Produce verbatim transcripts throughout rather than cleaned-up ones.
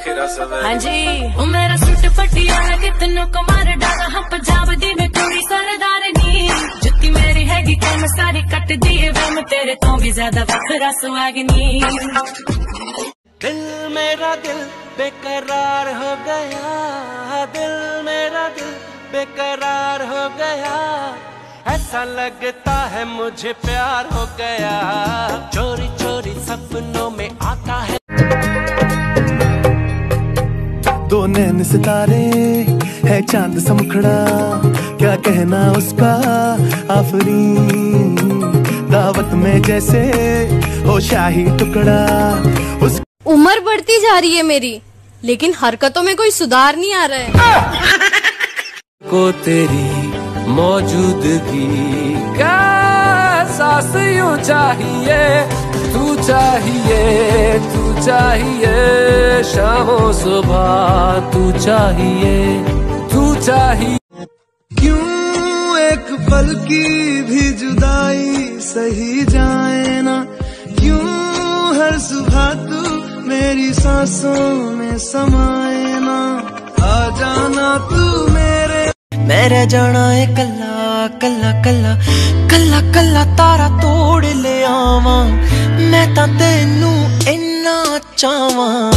बखेरा सवेरा। हाँ जी वो मेरा सूट पटियाला कितनों को मार डाला। हम पंजाब दी में कोई सरदार नहीं, जुत्ती मेरी हैगी कैम सारी कट दी वे में तेरे तो भी ज्यादा बखेरा सुहागनी। दिल मेरा दिल बेकरार हो गया, दिल मेरा दिल बेकरार हो गया। ऐसा लगता है मुझे प्यार हो गया, चोरी चोरी सपनों में आता है। दो नैन सितारे है चांद समखड़ा, क्या कहना उसका आफरीन। दावत में जैसे हो शाही टुकड़ा उस... उम्र बढ़ती जा रही है मेरी, लेकिन हरकतों में कोई सुधार नहीं आ रहा है। को तेरी मौजूदगी का एहसास यूं चाहिए, तू चाहिए, तू चाहिए। शामों सुबह तू चाहिए, तू चाहिए। क्यों एक पल की भी जुदाई सही जाए ना, क्यों हर सुबह तू मेरी सांसों में समाए ना। आ जाना तू मेरे, मेरा जाना है कल्ला कल्ला कल्ला कल्ला कल्ला तारा तोड़ ले आवा, मैं तां तेनू इन्ना चाहवां।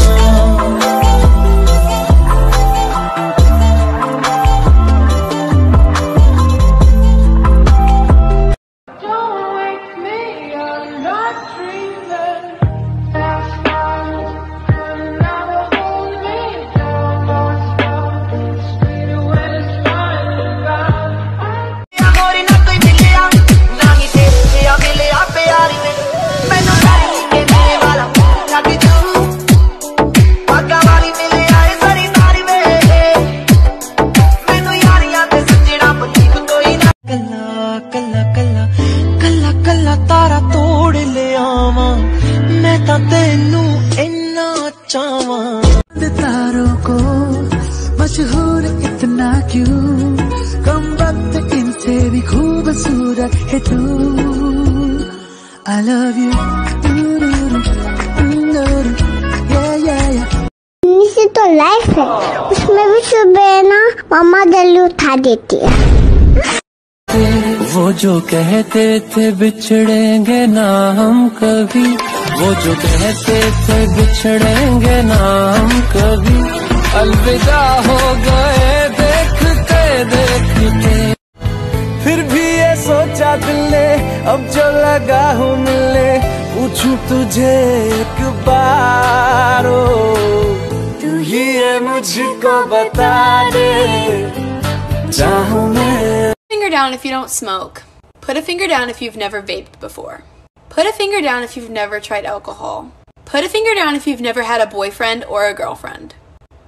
तारों को मशहूर इतना क्यों, कम वक्त इनसे भी खूबसूरत है तू। आई लव यू ये तो लाइफ है, उसमें भी सुबह ना मामा जल्दी उठा देती है। वो जो कहते थे बिछड़ेंगे ना हम कभी, वो जो कहते थे बिछड़ेंगे ना हम कभी। अलविदा हो गए देखते देखते, फिर भी ये सोचा दिल ने अब जो लगा हूँ मिलने। पूछूं तुझे एक बार ओ, तू ही ये मुझको बता दे चाहूँ मैं। Finger down if you don't smoke. Put a finger down if you've never vaped before. Put a finger down if you've never tried alcohol. Put a finger down if you've never had a boyfriend or a girlfriend.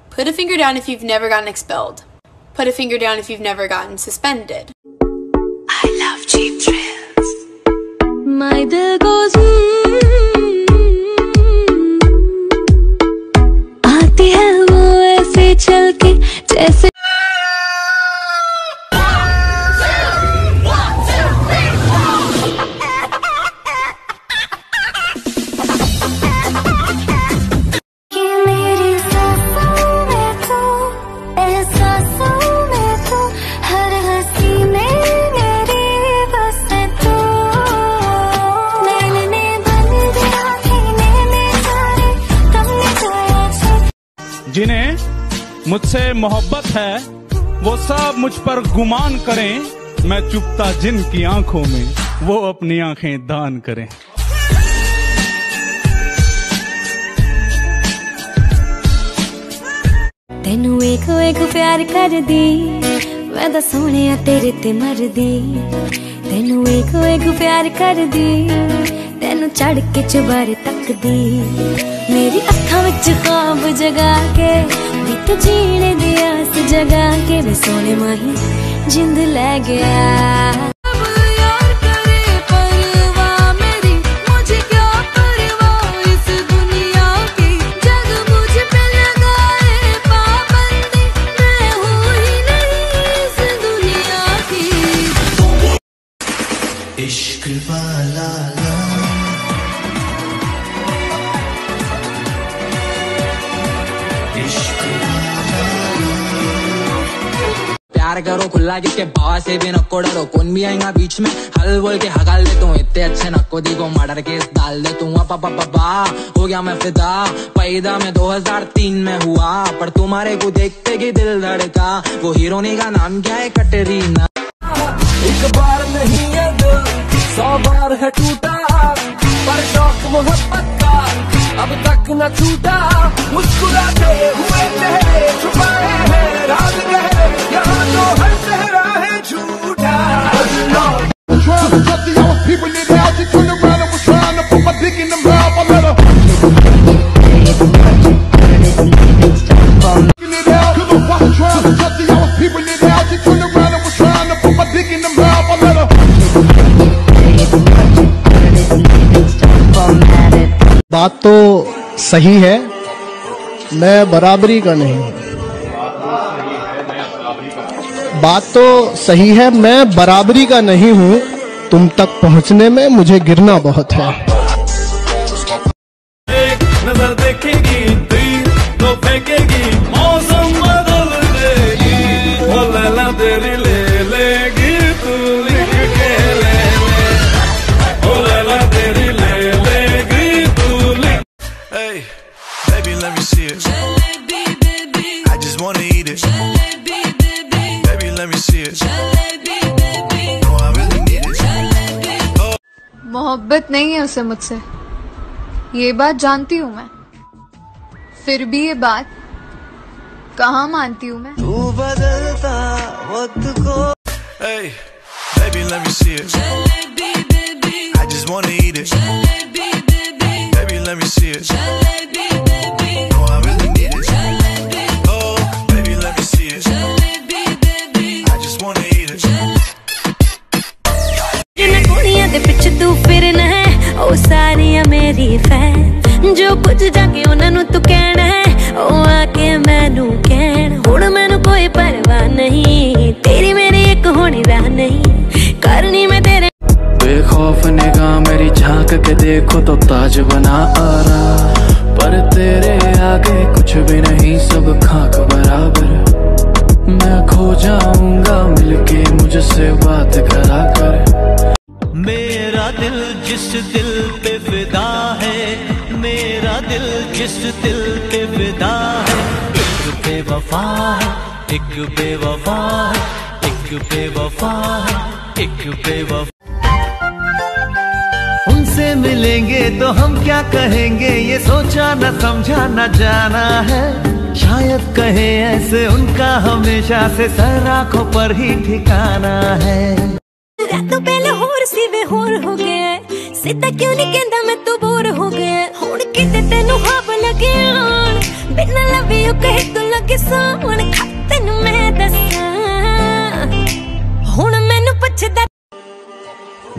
Put a finger down if you've never gotten expelled. Put a finger down if you've never gotten suspended. I love cheap thrills. My dil goes hmm. Aati hai wo aise chal ke jaise जिन्हें मुझसे मोहब्बत है वो सब मुझ पर गुमान करें, मैं चुपता जिन की आंखों में वो अपनी आंखें दान करें। तेनू एक एक प्यार कर दी, मैं तो सोने तेरे ते मर दी। तेनू एक एक प्यार कर दी, तेनू चढ़ के चुबारे तक दी। मेरी अखा विच ख्वाब जगा के एक जीने दी आस जगा के, मैं सोने माही जिंद ले गया। अब यार करे परवाह मेरी, मुझे क्या परवाह इस दुनिया की। जग मुझ पे लगाए पाबंदी, मैं हूँ ही नहीं इस दुनिया की। इश्क वाला प्यार करो खुला किसके बाबा से भी नको डरो। कौन भी आएगा बीच में हल बोल के हकाल देता हूँ। इतने अच्छे नको दिखो मर्डर केस डाल देता हूँ। पापा पापा हो गया मैं फिदा। पैदा मैं दो हज़ार तीन में हुआ पर तुम्हारे को देखते कि दिल धड़का। वो हीरोनी का नाम क्या है कटरीना। एक बार नहीं है दिल सौ बार है टूटा पर शौक मोहब्बत का अब तक न छूटा। मुस्कुराते हुए चेहरे छुपाए हैं राज रहे यहाँ तो हर चेहरा है झूठा। बात तो सही है मैं बराबरी का नहीं हूँ। बात तो सही है मैं बराबरी का नहीं हूँ। तुम तक पहुँचने में मुझे गिरना बहुत है। एक नजर देखेगी तो फेंकेगी मौसम बदल देगी। वो लैला तेरी ले लेगी तू लिख के ले ले। वो लैला तेरी ले लेगी तू लिख। Hey baby let me see it. Jalebi baby I just want to eat it. Jalebi baby baby let me see it. Jalebi baby no I really need it. Jalebi मोहब्बत नहीं है उसे मुझसे ये बात जानती हूँ मैं। फिर भी ये बात कहाँ मानती हूँ मैं। तू बदलता वक्त को। Hey baby let me see it. Jalebi baby I just wanna eat it. Jalebi baby baby let me see it. Jalebi baby no I really need it. Jalebi oh baby let me see it. Jalebi baby I just wanna eat it. जिन कुड़ियाँ दे पिछ तू फिरना है ओ सारियाँ मेरी fan. जो कुछ जाके उन्होंने तू कहना है ओ आके मैनू कहना। हुण मैनू कोई परवाह नहीं तेरी मेरी एक होनी राह नहीं करनी मैं तेरे। बेखौफ निगाह मेरी झांक के देखो तो ताज बना आ रहा पर तेरे आगे कुछ भी नहीं सब खाक बराबर। मैं खो जाऊंगा मिलके मुझसे बात करा कर। मेरा दिल जिस दिल पे फिदा है मेरा दिल जिस दिल पे विदा है। एक बेवफा है एक बेवफा है एक बेवफा है एक बेवफा। उनसे मिलेंगे तो हम क्या कहेंगे ये सोचा न समझा न जाना है। शायद कहे ऐसे उनका हमेशा से सर आँखों पर ही ठिकाना है। तो पहले होर सी वे होर हो गया सीता क्यों नहीं कहता मैं तो बोर हो गया। हुण किते तेनू हाव लगे आण बिना लव यू कहे तो लगे सोण। तेनू मैं दसां हुण मैनू पुछदा।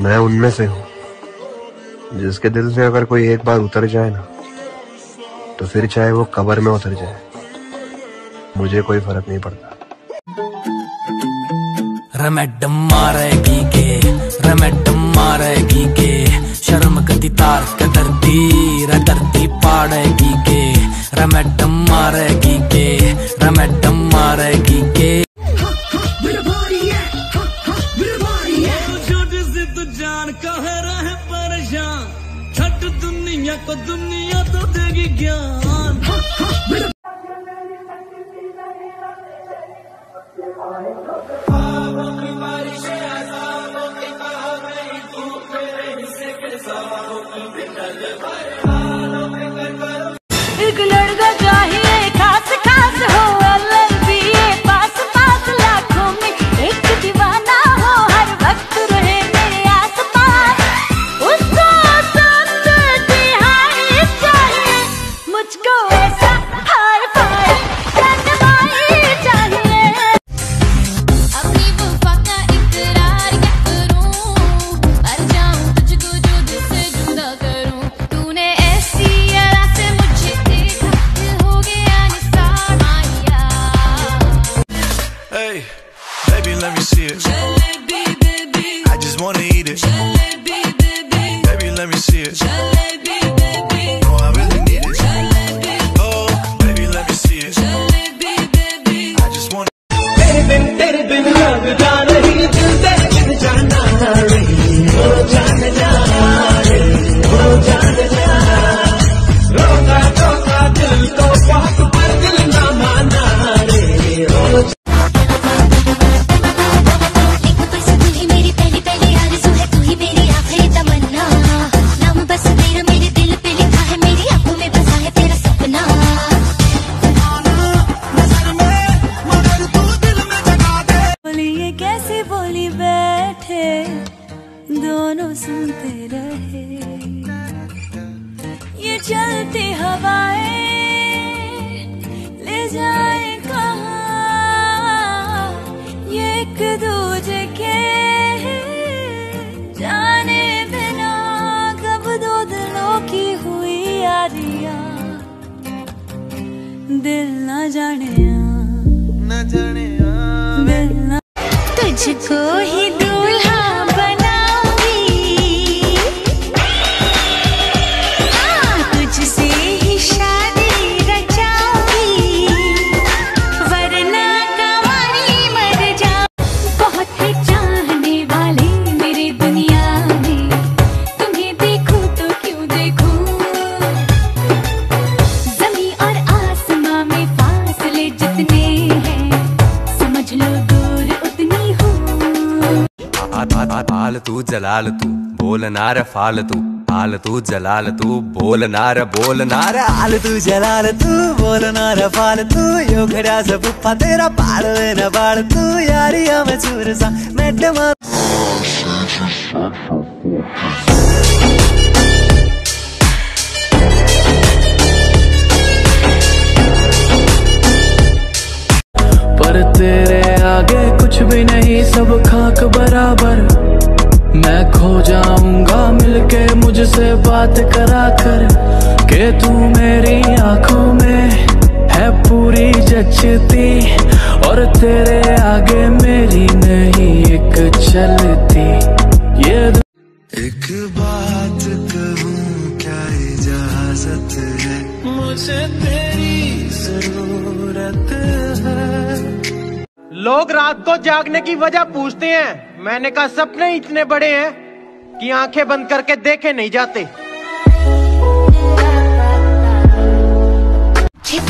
मैं उनमें से हूँ जिसके दिल से अगर कोई एक बार उतर जाए ना तो फिर चाहे वो कब्र में उतर जाए मुझे कोई फर्क नहीं पड़ता। रमेडम मारेगी के रमेडम मारेगी के शर्म कदी तार कदरती रदरती पाड़ेगी के। रमेडम मारेगी के रमेडम मारेगी के। छोटी सी तू जान कहे रहे परेशान छट दुनिया को दुनिया तो देगी ज्ञान। एक लड़का चाहिए खास खास हो एल एल बी पास जाए कहाँ ये एक दूजे के जाने बिना। कब दो दिलों की हुई यारियाँ, दिल न जाने न जाने दिल न तुझको ही दूल्हा आल तू जलाल तू बोलना रे फाल तू आल तू जलाल तू बोलना रे बोलना रे आल तू जलाल तू बोलना रे फाल तू यो घड़ा सा पुप्पा तेरा पाल ना बाल तू यारिया में चूर सा मैडम। पर तेरे आगे कुछ भी नहीं सब खाक बराबर, मैं खो जाऊंगा मिलके मुझसे बात करा कर के तू मेरी आंखों में है पूरी जचती और तेरे आगे मेरी नहीं एक चलती। ये एक बात कहूँ क्या इजाजत है मुझे तेरी जरूरत है। लोग रात को जागने की वजह पूछते हैं, मैंने कहा सपने इतने बड़े हैं कि आंखें बंद करके देखे नहीं जाते।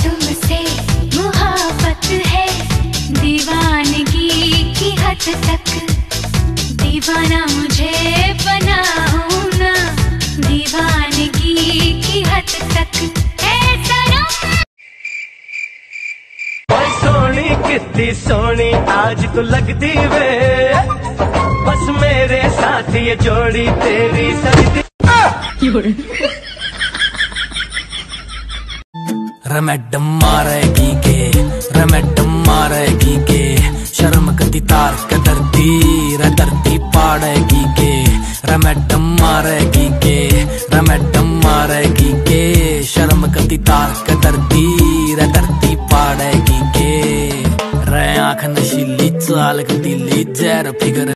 तुमसे मुहब्बत है दीवानगी की हद तक, दीवाना मुझे बनाओ ना दीवानगी की हद तक। कितनी सोनी आज तो लगती वे बस मेरे साथ ये जोड़ी तेरी सजदी। रमैडम मारेगी के रमैडम मारेगी के शर्म कती तार कदरती रदरती पाड़ेगी के रमैडम मारेगी के रमैडम मारेगी के शर्म कती तार कदरती रदरती पाड़ेगी के। आँख नशीली चाल दिली जहर फिगर।